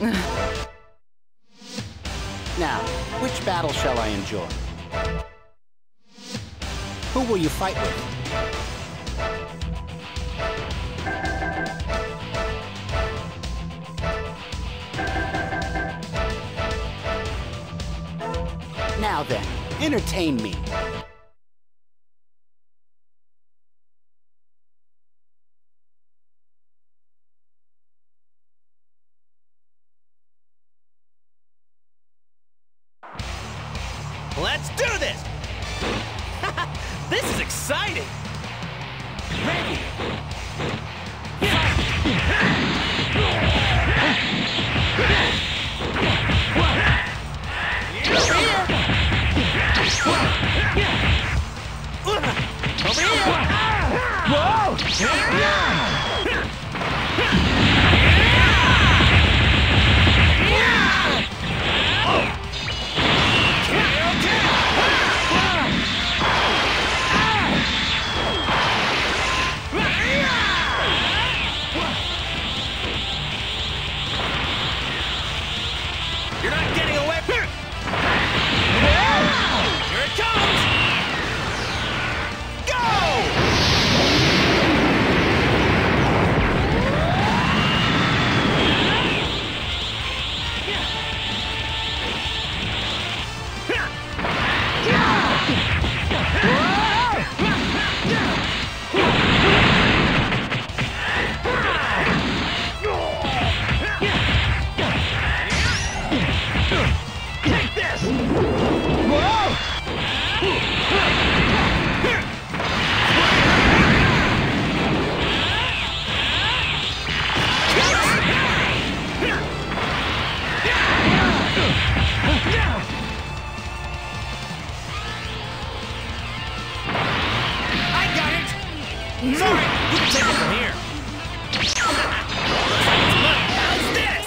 Now, which battle shall I enjoy? Who will you fight with? Now then, entertain me. Let's do this! This is exciting! Ready! You're not getting away from here! Here it comes! Go! Take this! Whoa! I got it! Sorry! You can take it from here! How's this?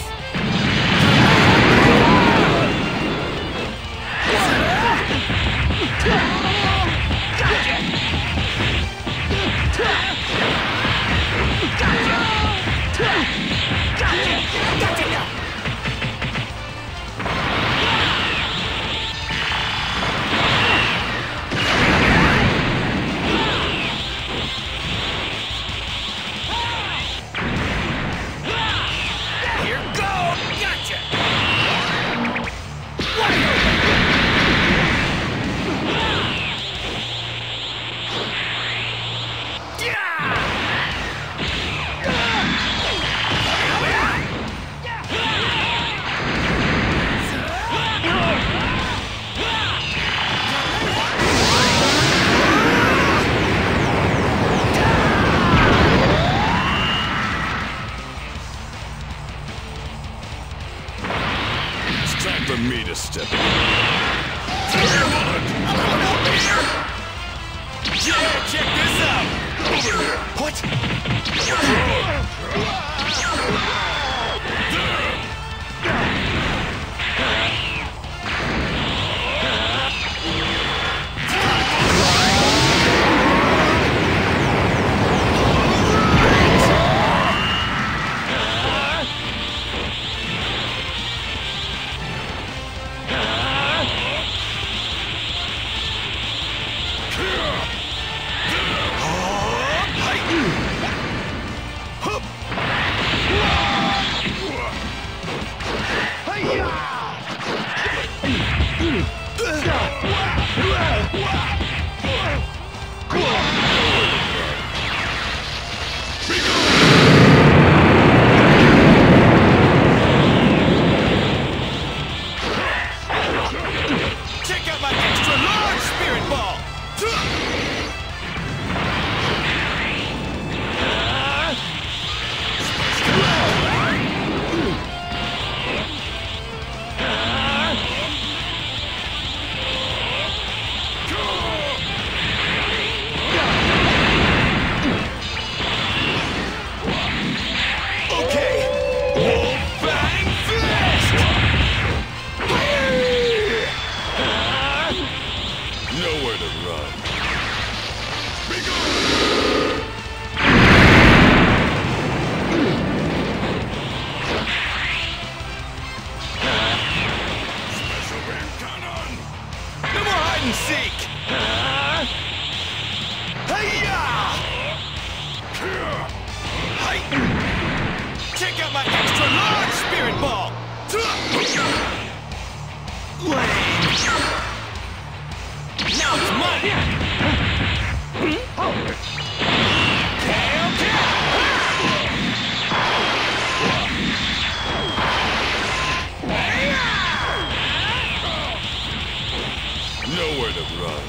Gotcha! Now! Here goes! Gotcha! What are you? Time for me to step in. Yeah, check this out! Over here! What? Hup! Take out my extra large spirit ball! Now it's mine! Okay! Nowhere to run.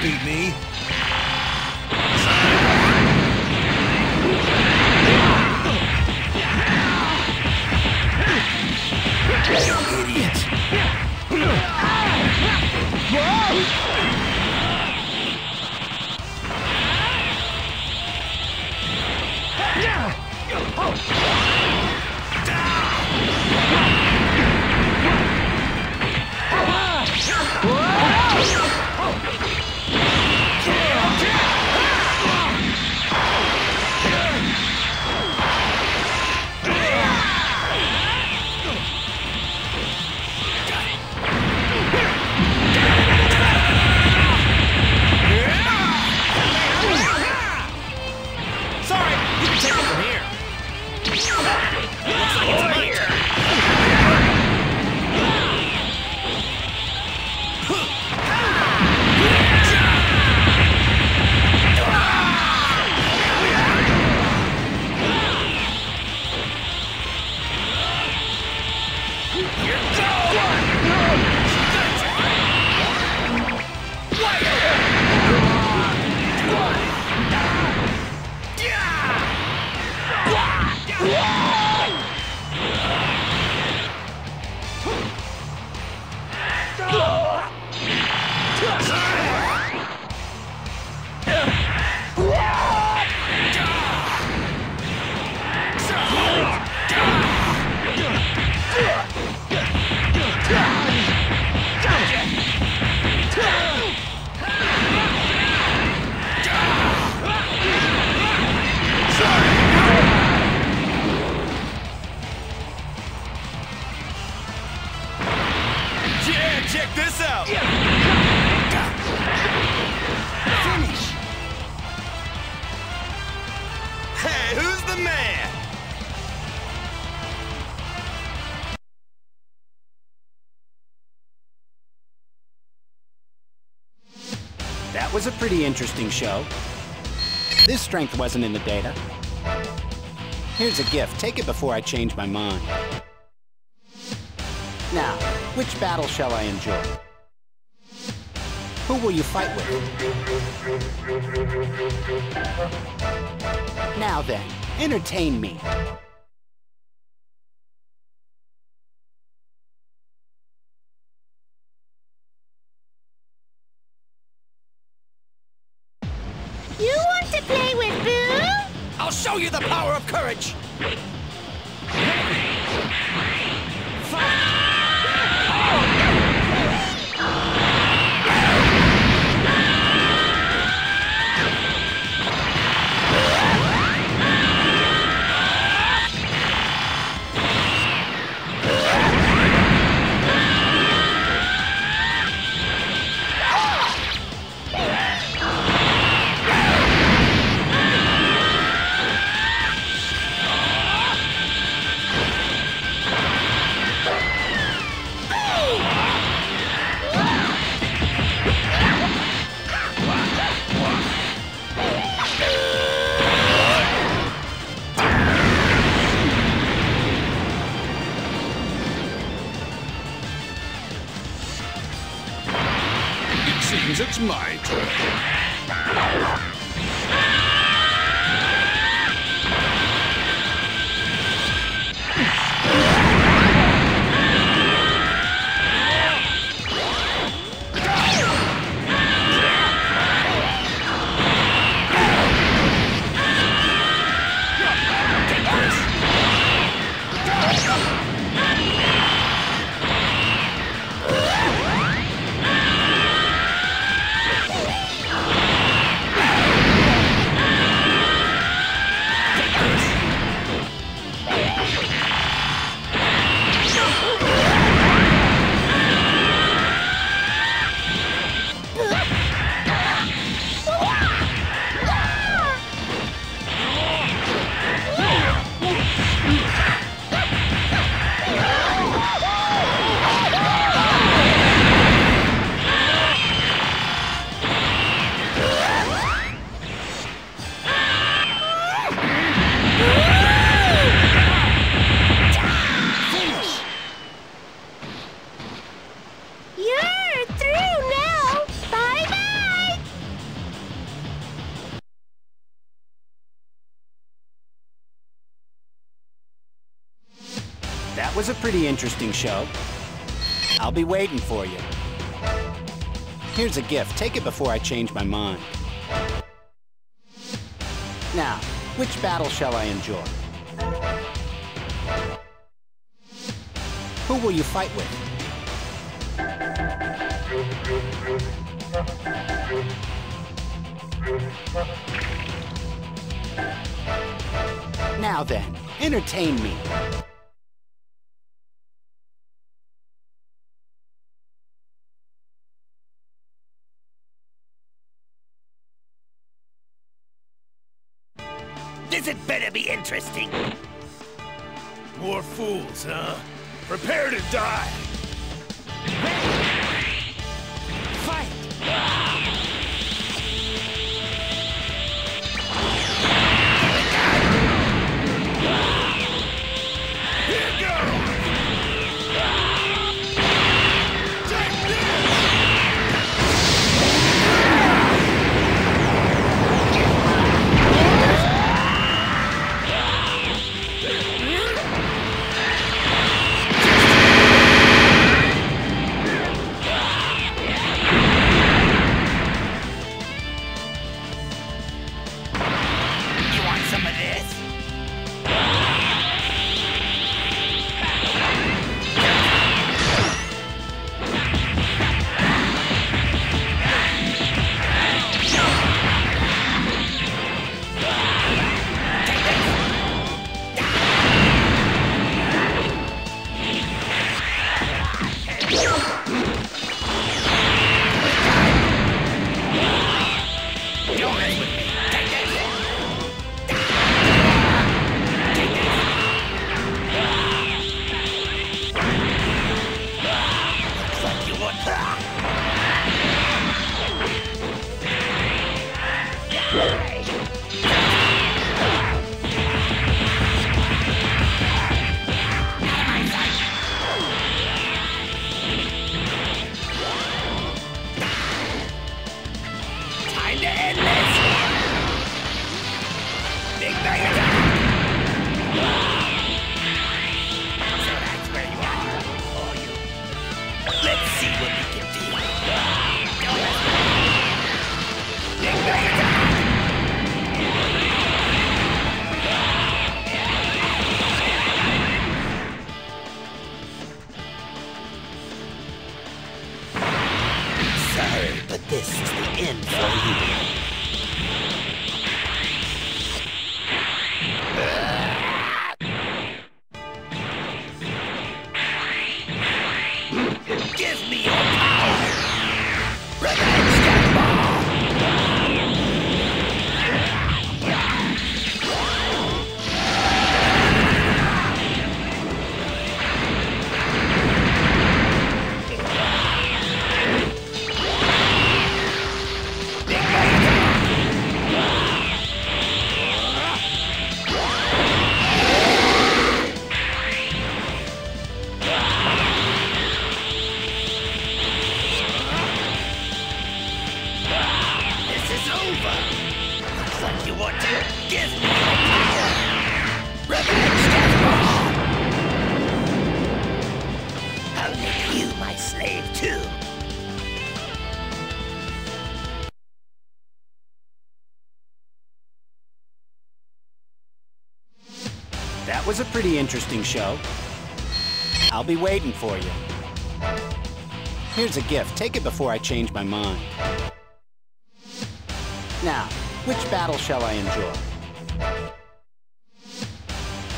Beat me. That was a pretty interesting show. This strength wasn't in the data. Here's a gift. Take it before I change my mind. Now, which battle shall I enjoy? Who will you fight with? Now then, entertain me. Show you the power of courage! It's my turn. That was a pretty interesting show. I'll be waiting for you. Here's a gift. Take it before I change my mind. Now, which battle shall I enjoy? Who will you fight with? Now then, entertain me. This had better be interesting. More fools, huh? Prepare to die! Fight! Here goes! Take this! That was a pretty interesting show. I'll be waiting for you. Here's a gift. Take it before I change my mind. Now, which battle shall I enjoy?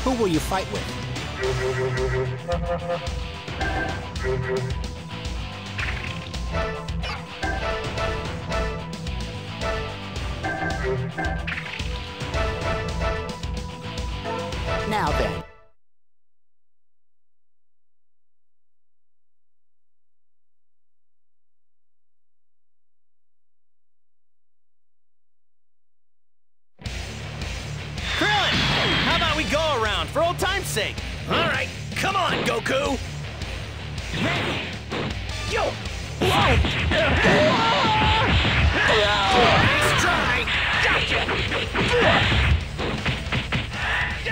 Who will you fight with? Now then. Krillin! How about we go around for old time's sake? Alright, come on, Goku! Ready? Yo! Whoa! Nice try! Gotcha!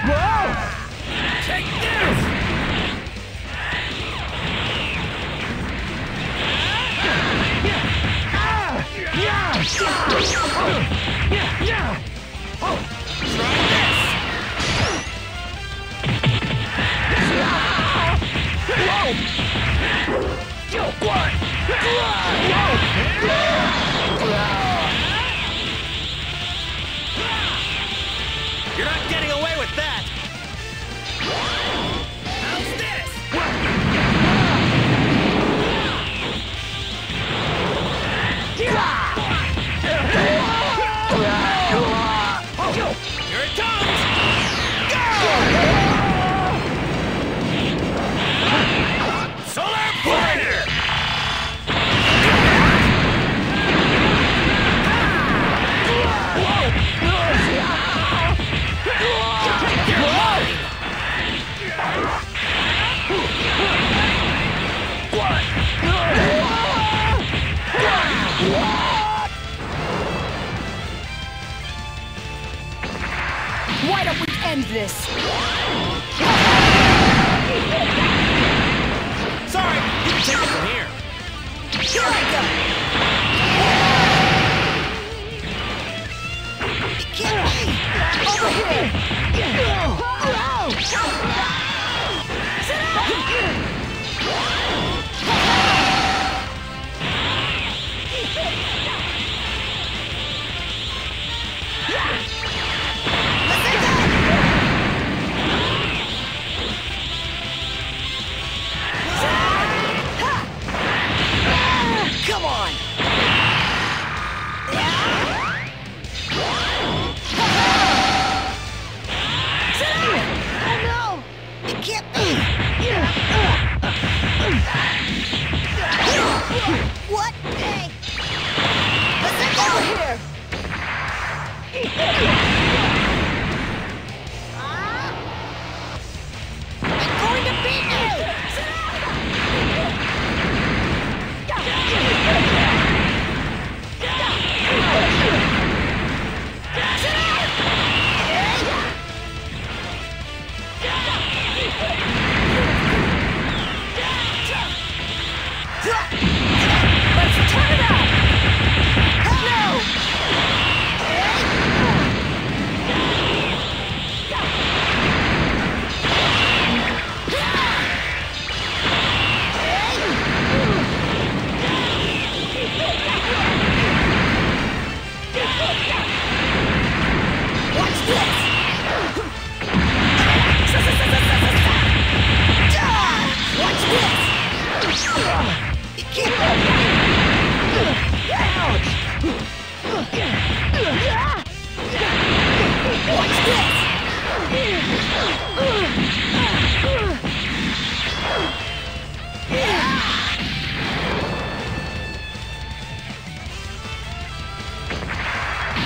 Whoa! Take this! You're not getting away with that! How's this? Here it comes! Go! Solar Blinder! Why don't we end this? Sorry, you can take it from here. Here I go! It can't be! Over here! What? Hey! Let's go over here! I'm going to beat you!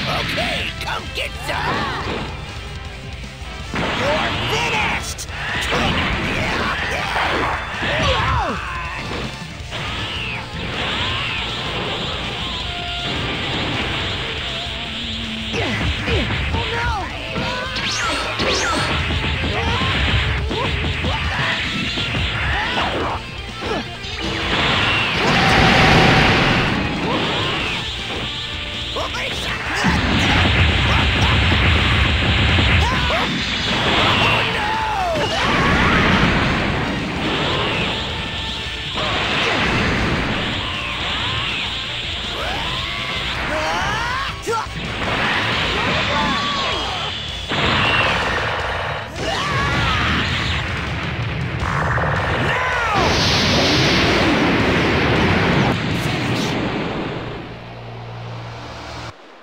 Okay, come get some! You're finished!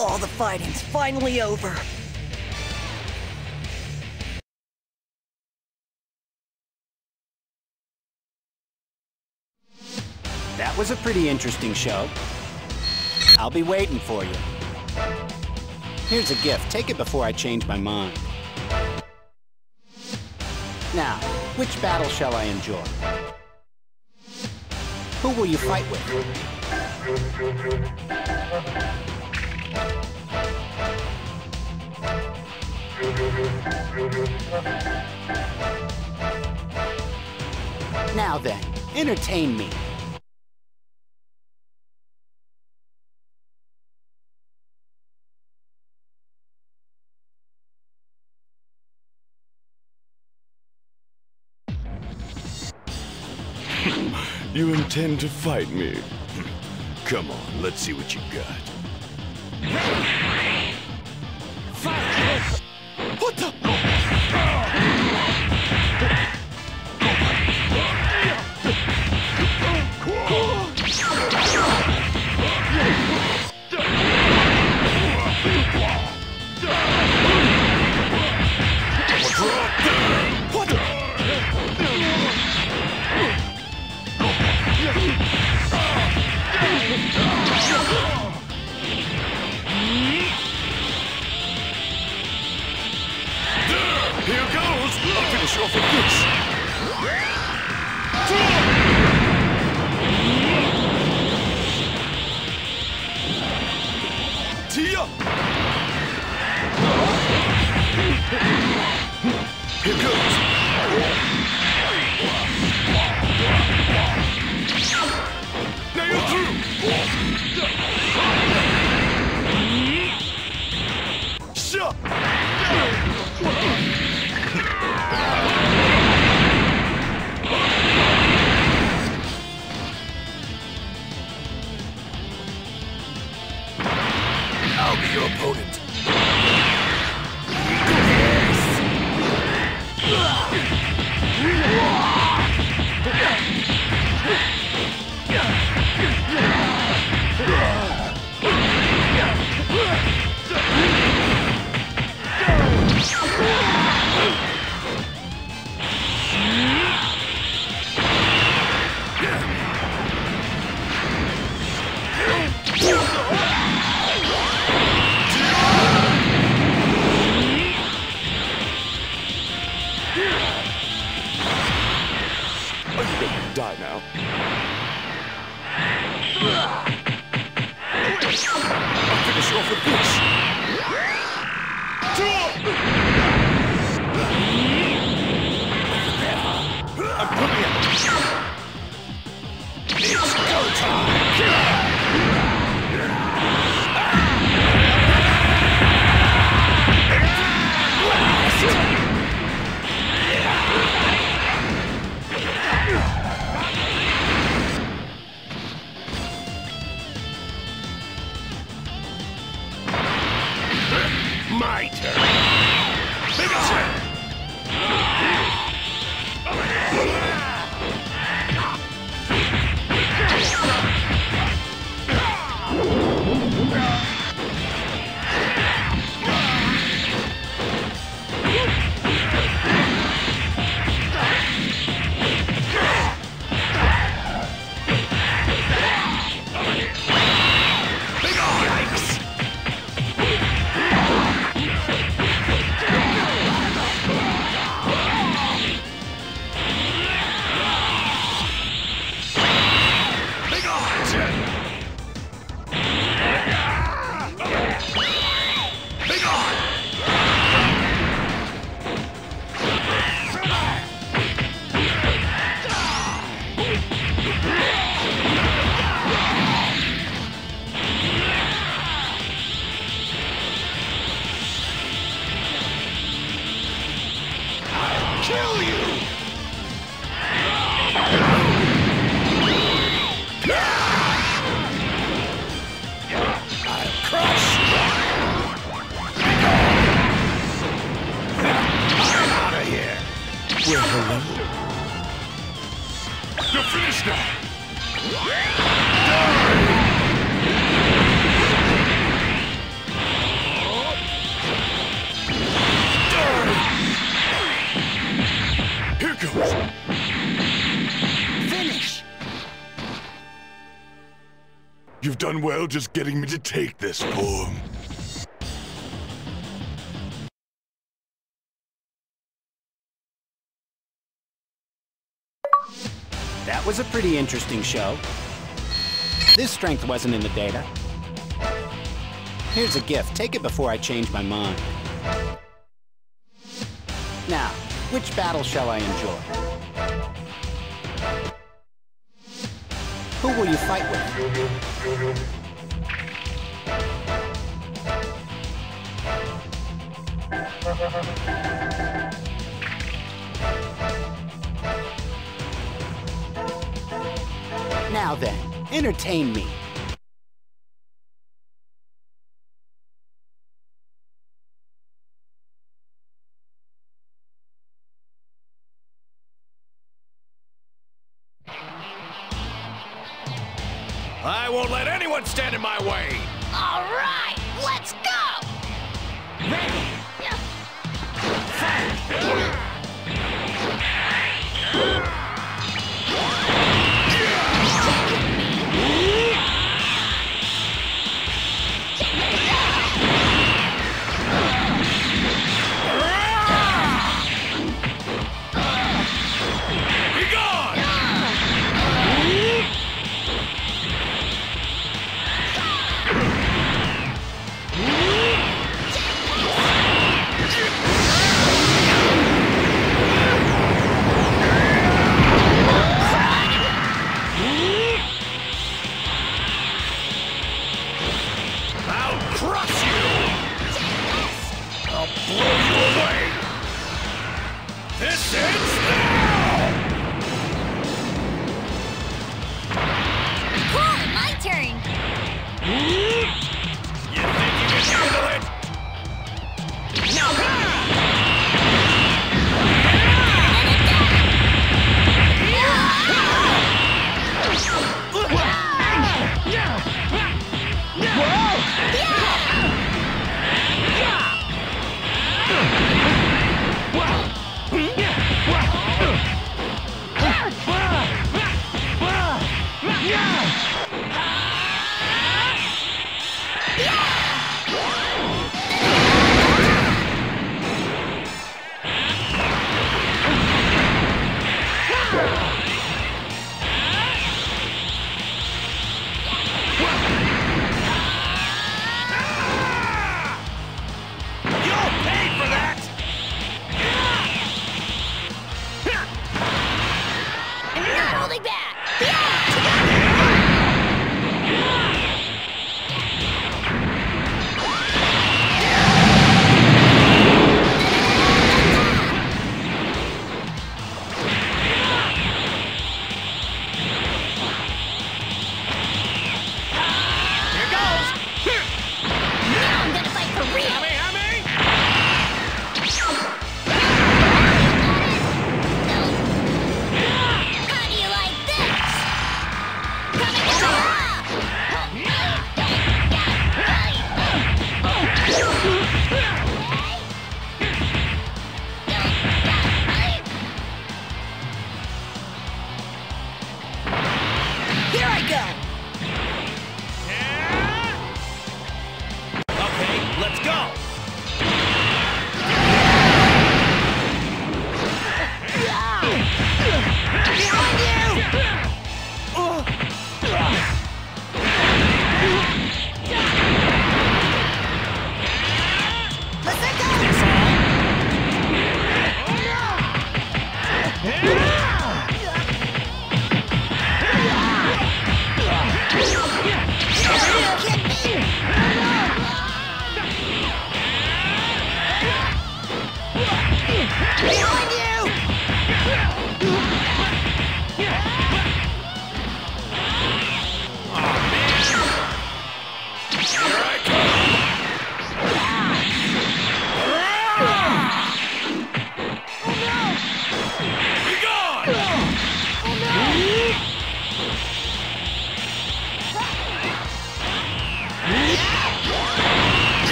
All the fighting's finally over. That was a pretty interesting show. I'll be waiting for you. Here's a gift. Take it before I change my mind. Now, which battle shall I enjoy? Who will you fight with? Now then, entertain me. You intend to fight me? Come on, let's see what you got. Fight! What the? Off of this. Tia! Here goes. Now you're through. Shut up. I'll be your opponent. Die now. I'll finish you off with this. I'm putting it. It's go time. My turn. Big turn. You've done well just getting me to take this form. That was a pretty interesting show. This strength wasn't in the data. Here's a gift. Take it before I change my mind. Now, which battle shall I enjoy? Who will you fight with? Now then, entertain me. I won't let anyone stand in my way! All right, let's go! Ready!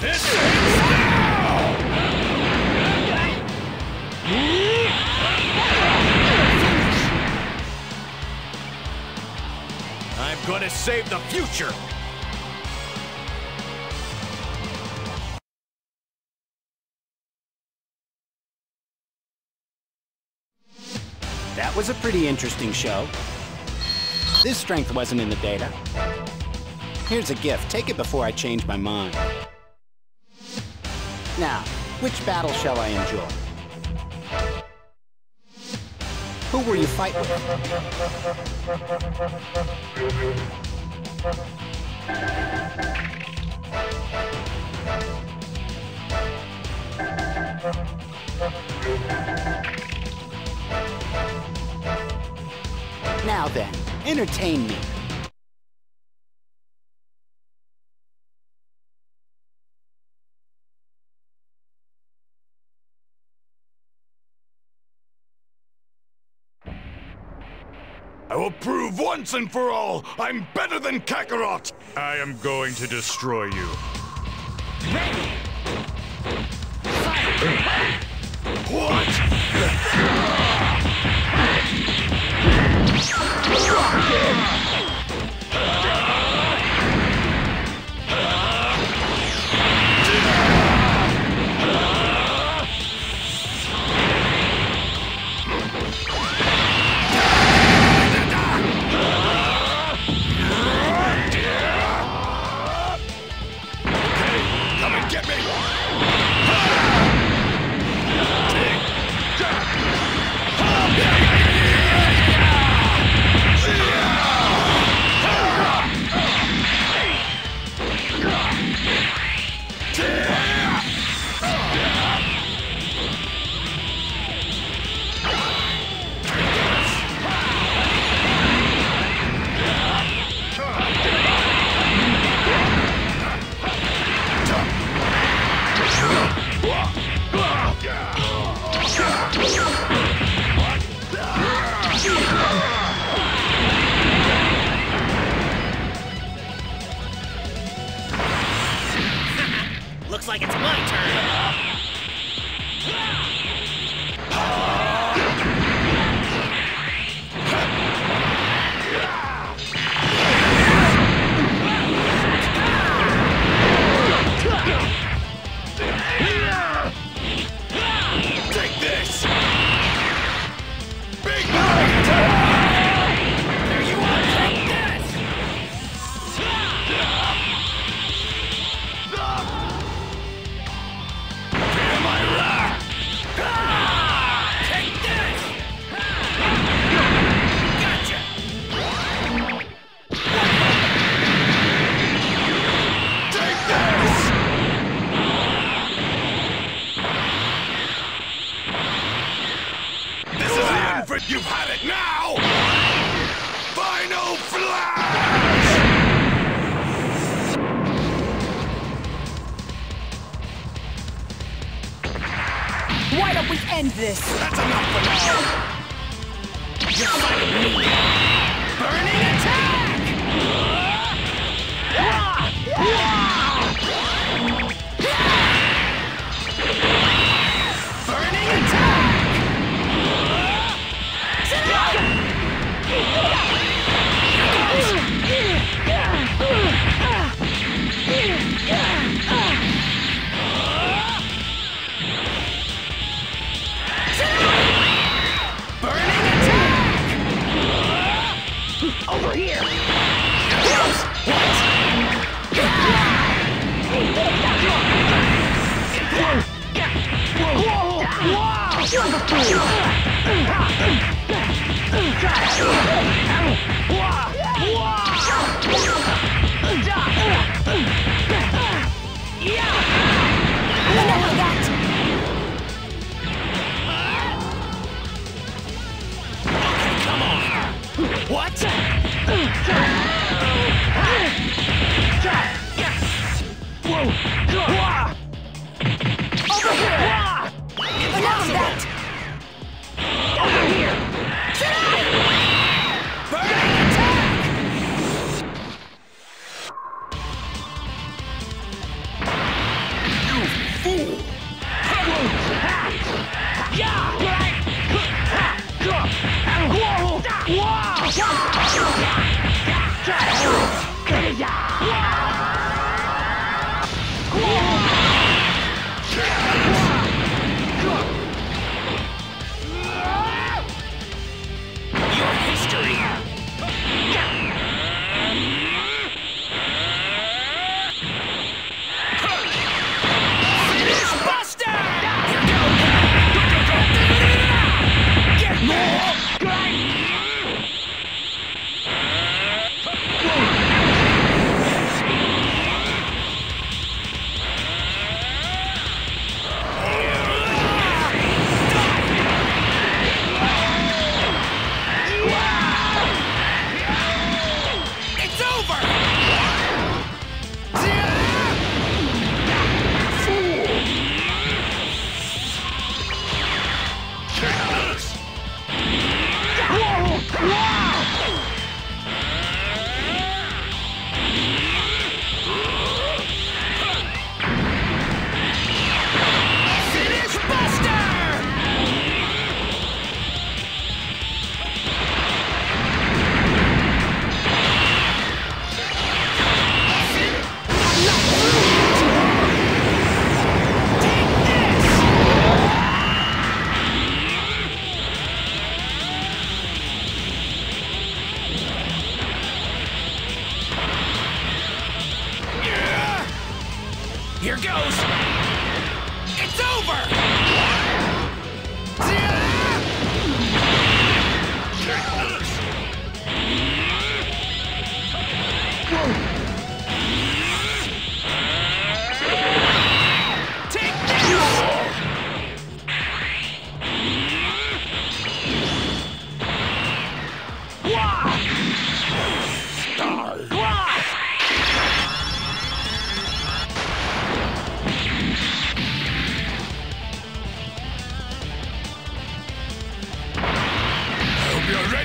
This is now! Gonna save the future. That was a pretty interesting show. This strength wasn't in the data. Here's a gift. Take it before I change my mind. Now, which battle shall I enjoy? Who were you fighting with? Now then, entertain me. I will prove once and for all, I'm better than Kakarot! I am going to destroy you. Ready! Fire! What? Looks like it's my turn. Take this. Big bite. You've had it now! Final flash! Why don't we end this? That's enough for now! You're fighting me! Burning attack! Burning attack! Over here! Wow!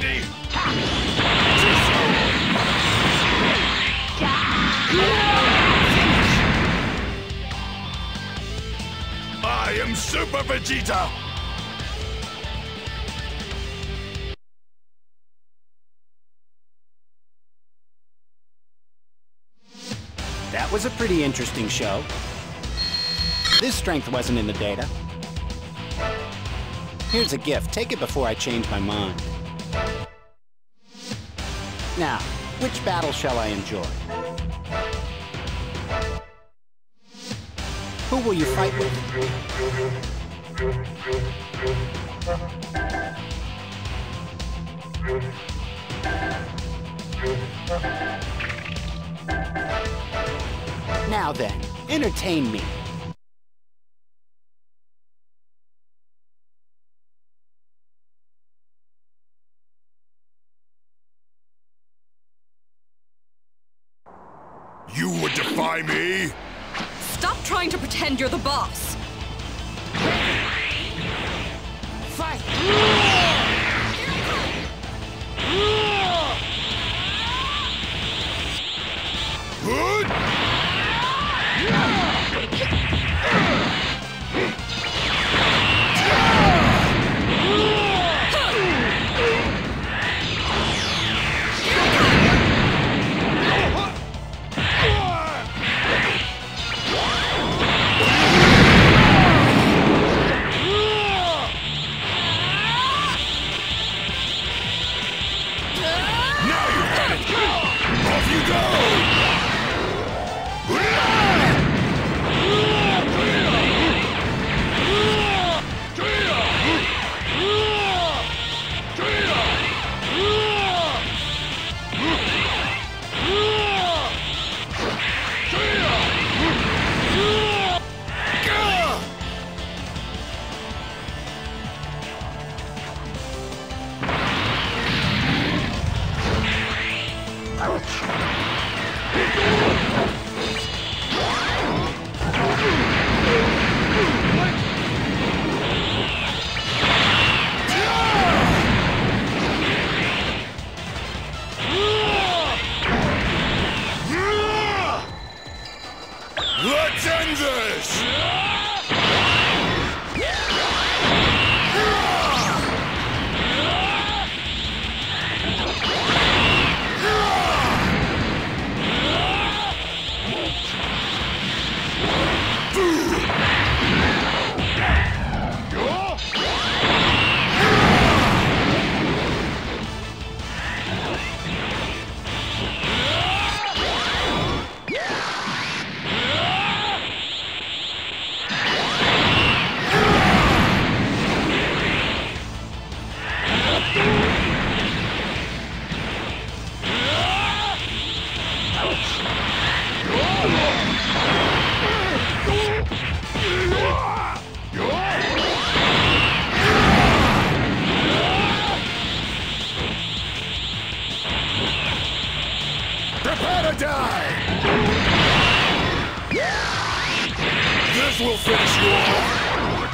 me! I am Super Vegeta! That was a pretty interesting show. This strength wasn't in the data. Here's a gift. Take it before I change my mind. Now, which battle shall I enjoy? Who will you fight with? Now then, entertain me. You would defy me? Stop trying to pretend you're the boss! Fight! Let's end this! Prepare to die! This will finish you off!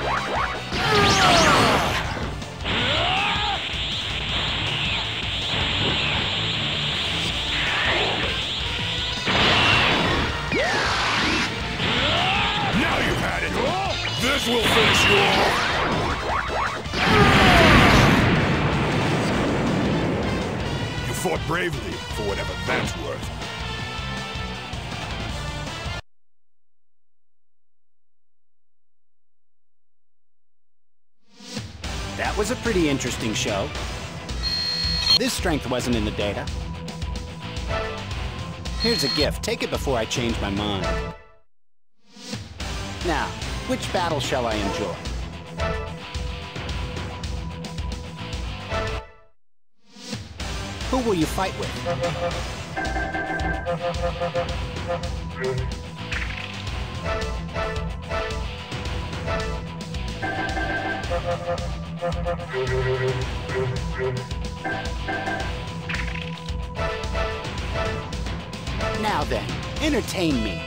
Now you've had it! This will finish you off! Fought bravely, for whatever that's worth. That was a pretty interesting show. This strength wasn't in the data. Here's a gift. Take it before I change my mind. Now, which battle shall I enjoy? Who will you fight with? Now then, entertain me.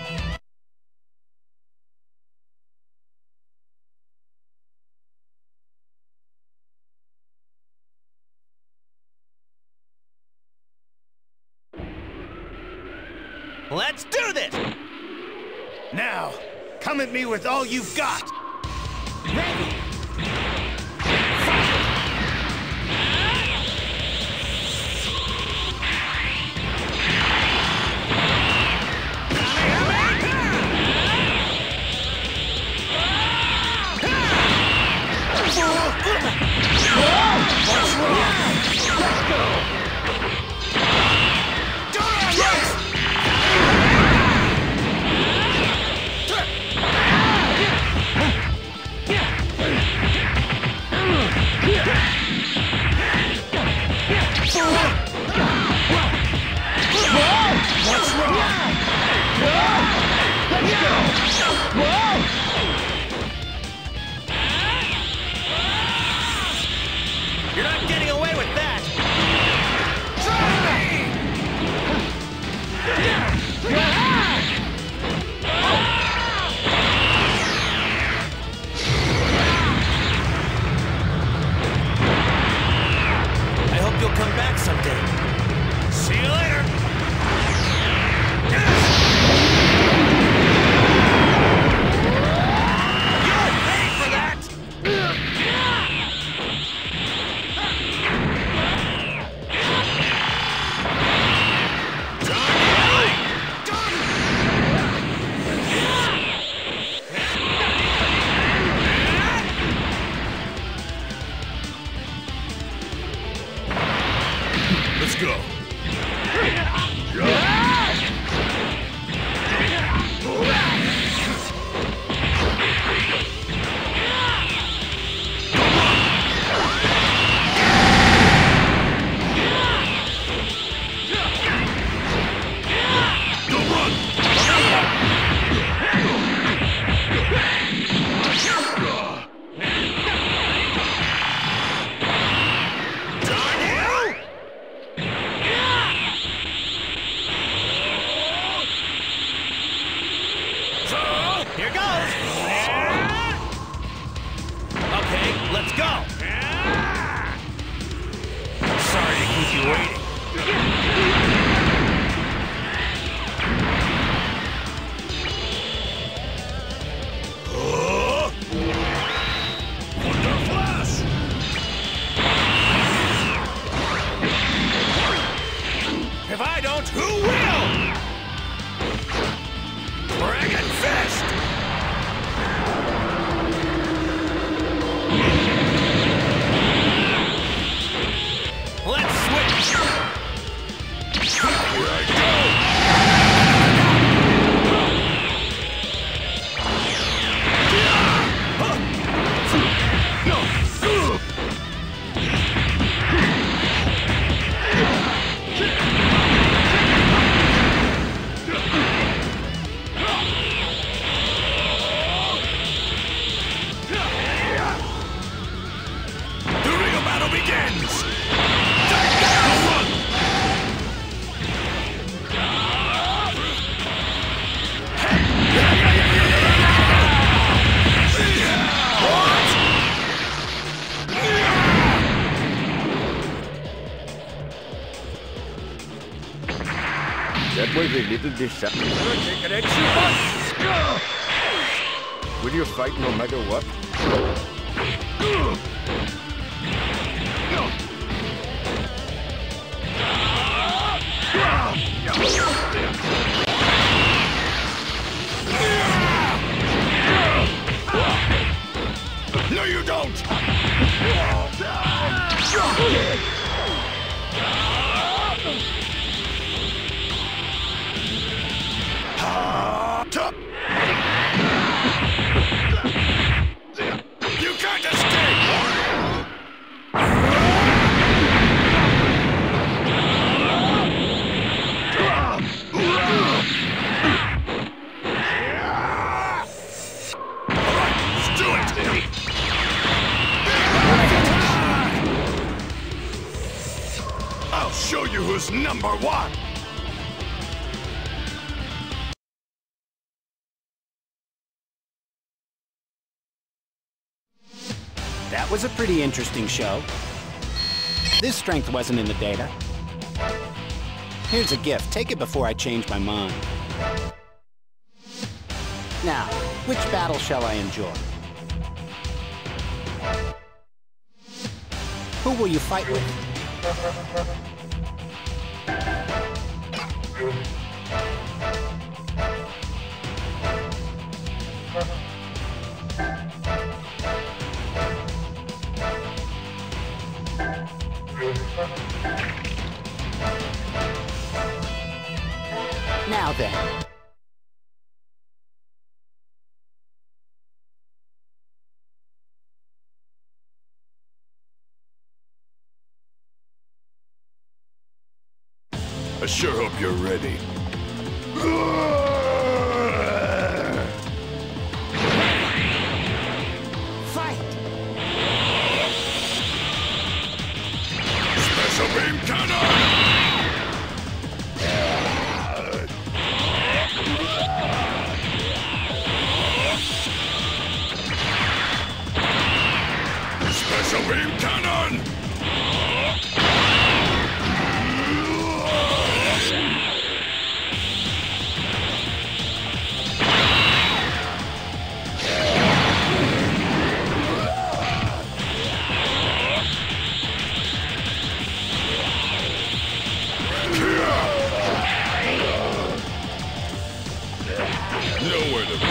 Let's do this! Now, come at me with all you've got! Ready? That was a little deceptive. You're taking it too much. Will you fight no matter what? No, you don't. Who's number one? That was a pretty interesting show. This strength wasn't in the data. Here's a gift. Take it before I change my mind. Now, which battle shall I enjoy? Who will you fight with? Now then. I sure hope you're ready. Fight! Special beam cannon! Special beam cannon! Nowhere to be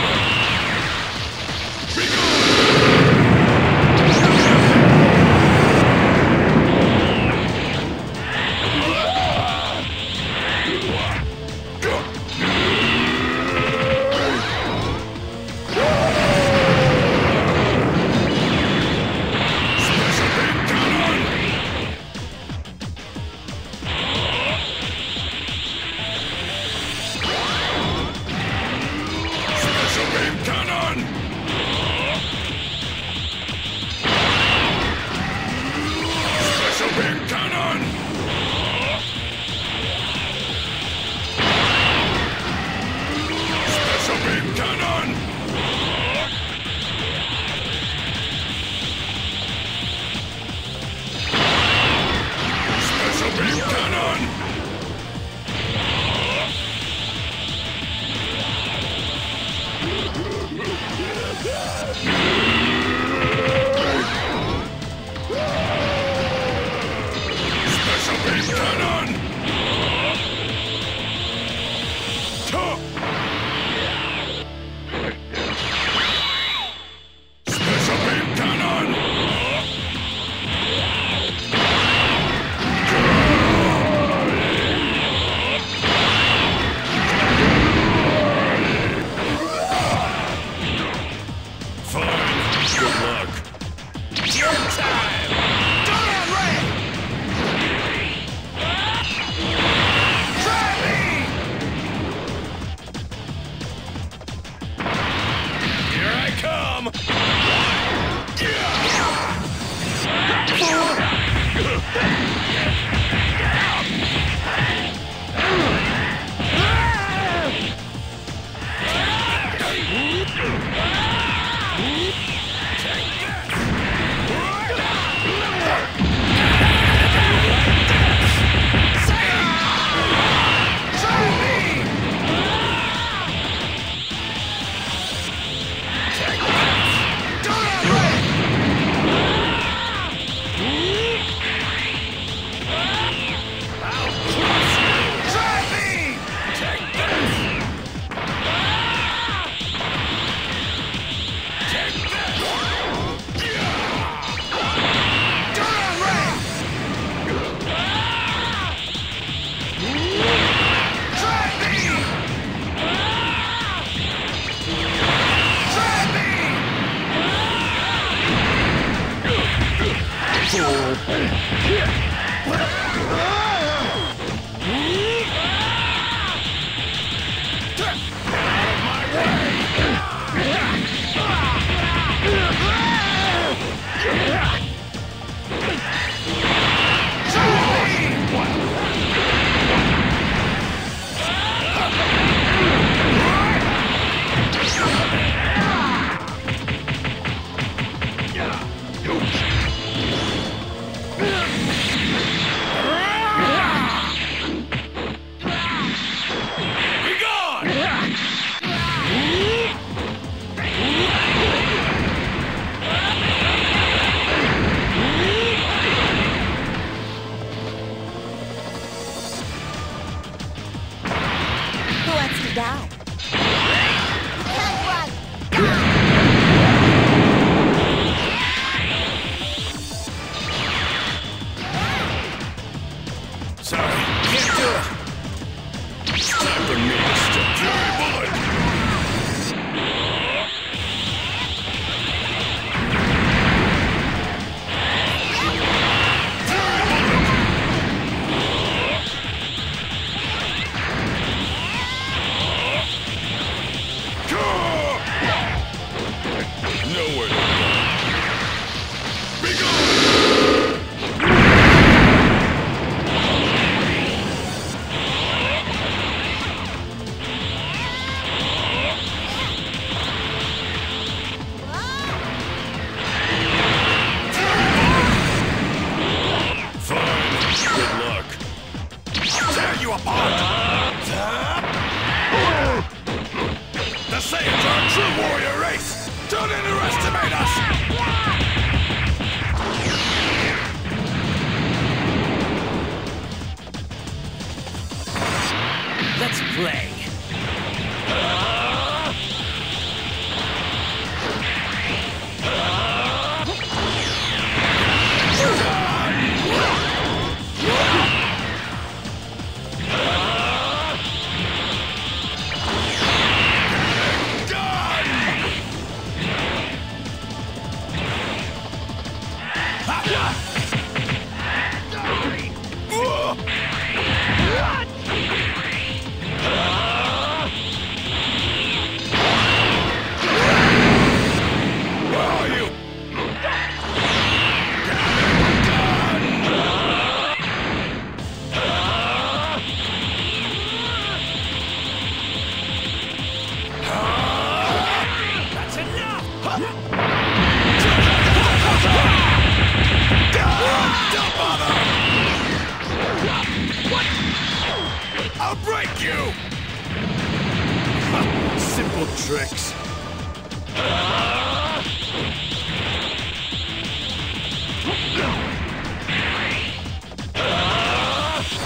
you! Ha, simple tricks.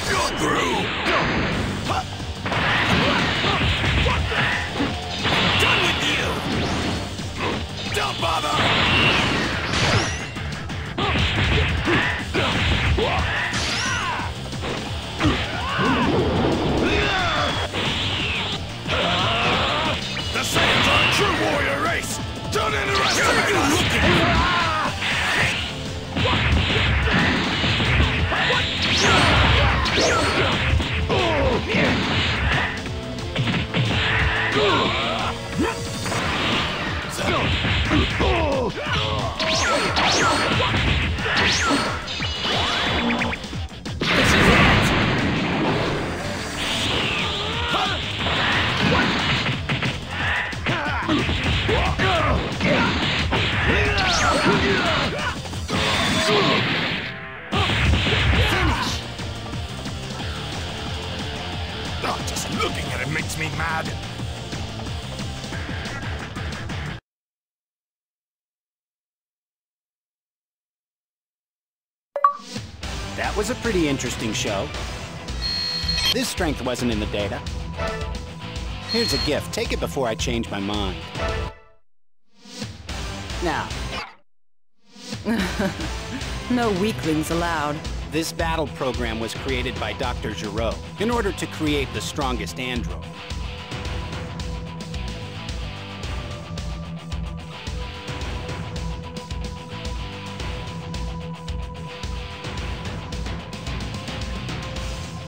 You're through! Done with you! Don't bother! Warrior race! Don't underestimate us! Look at you! This is it! Huh? What? Oh, just looking at it makes me mad. That was a pretty interesting show. This strength wasn't in the data. Here's a gift. Take it before I change my mind. Now. No weaklings allowed. This battle program was created by Dr. Gero in order to create the strongest android.